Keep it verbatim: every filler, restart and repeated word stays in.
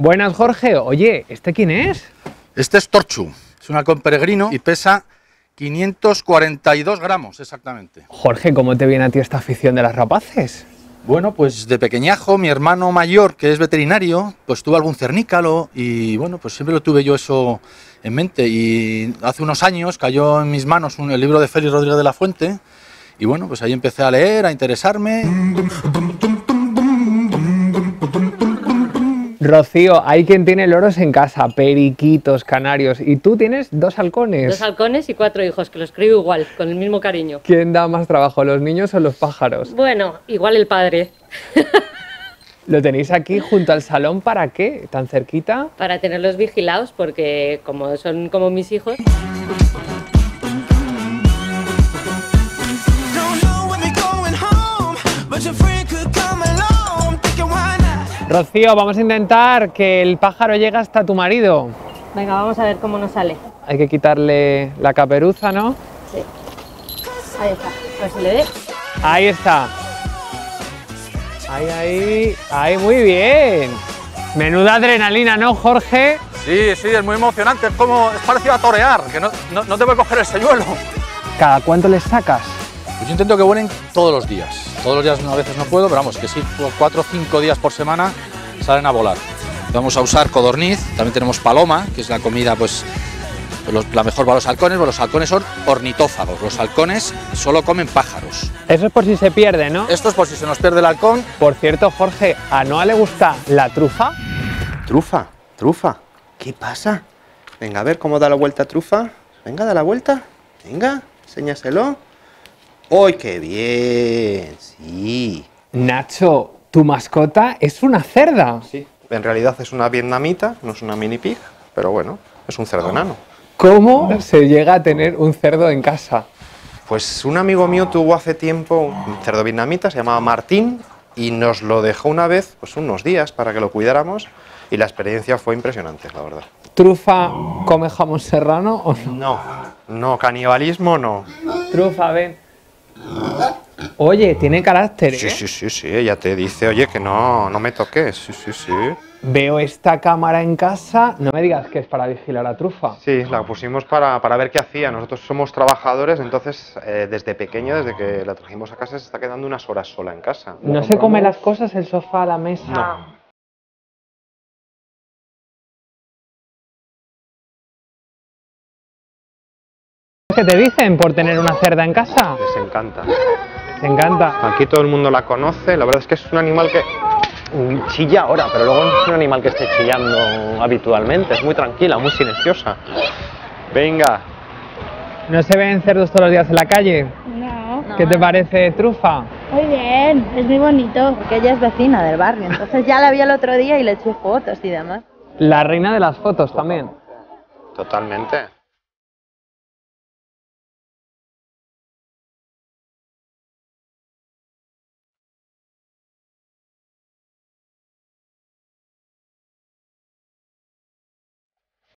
Buenas, Jorge. Oye, ¿este quién es? Este es Torchu. Es un halcón peregrino y pesa quinientos cuarenta y dos gramos, exactamente. Jorge, ¿cómo te viene a ti esta afición de las rapaces? Bueno, pues de pequeñajo, mi hermano mayor, que es veterinario, pues tuvo algún cernícalo y, bueno, pues siempre lo tuve yo eso en mente. Y hace unos años cayó en mis manos un, el libro de Félix Rodríguez de la Fuente y, bueno, pues ahí empecé a leer, a interesarme. Rocío, hay quien tiene loros en casa, periquitos, canarios, y tú tienes dos halcones. Dos halcones y cuatro hijos, que los crío igual, con el mismo cariño. ¿Quién da más trabajo, los niños o los pájaros? Bueno, igual el padre. ¿Lo tenéis aquí junto al salón para qué? ¿Tan cerquita? Para tenerlos vigilados, porque como son como mis hijos... Rocío, vamos a intentar que el pájaro llegue hasta tu marido. Venga, vamos a ver cómo nos sale. Hay que quitarle la caperuza, ¿no? Sí. Ahí está. A ver si le ve. Ahí está. Ahí, ahí. Ahí, muy bien. Menuda adrenalina, ¿no, Jorge? Sí, sí, es muy emocionante. Es como, es parecido a torear, que no, no, no te voy a coger el señuelo. ¿Cada cuánto les sacas? Pues yo intento que vuelen todos los días. Todos los días a veces no puedo, pero vamos, que sí, cuatro o cinco días por semana salen a volar. Vamos a usar codorniz, también tenemos paloma, que es la comida, pues, los, la mejor para los halcones, porque los halcones son ornitófagos. Los halcones solo comen pájaros. Eso es por si se pierde, ¿no? Esto es por si se nos pierde el halcón. Por cierto, Jorge, ¿a Noa le gusta la trufa? ¿Trufa? ¿Trufa? ¿Qué pasa? Venga, a ver cómo da la vuelta Trufa. Venga, da la vuelta. Venga, enséñaselo. ¡Ay, qué bien! Sí. Nacho, tu mascota es una cerda. Sí, en realidad es una vietnamita, no es una mini pig, pero bueno, es un cerdo enano. ¿Cómo se llega a tener un cerdo en casa? Pues un amigo mío tuvo hace tiempo un cerdo vietnamita, se llamaba Martín, y nos lo dejó una vez, pues unos días, para que lo cuidáramos, y la experiencia fue impresionante, la verdad. ¿Trufa come jamón serrano o no? No, no, canibalismo no. Trufa, ven. Oye, tiene carácter, ¿eh? Sí, sí, sí, sí, ella te dice, oye, que no, no me toques, sí, sí, sí. Veo esta cámara en casa, no me digas que es para vigilar a Trufa. Sí, la pusimos para, para ver qué hacía, nosotros somos trabajadores, entonces eh, desde pequeña, desde que la trajimos a casa, se está quedando unas horas sola en casa. ¿No, ¿No se come las cosas, el sofá, la mesa? No. ¿Qué te dicen por tener una cerda en casa? Les encanta. Les encanta. Aquí todo el mundo la conoce, la verdad es que es un animal que chilla ahora, pero luego no es un animal que esté chillando habitualmente, es muy tranquila, muy silenciosa. Venga. ¿No se ven cerdos todos los días en la calle? No. ¿Qué te parece, Trufa? Muy bien, es muy bonito, porque ella es vecina del barrio, entonces ya la vi el otro día y le eché fotos y demás. La reina de las fotos también. Totalmente.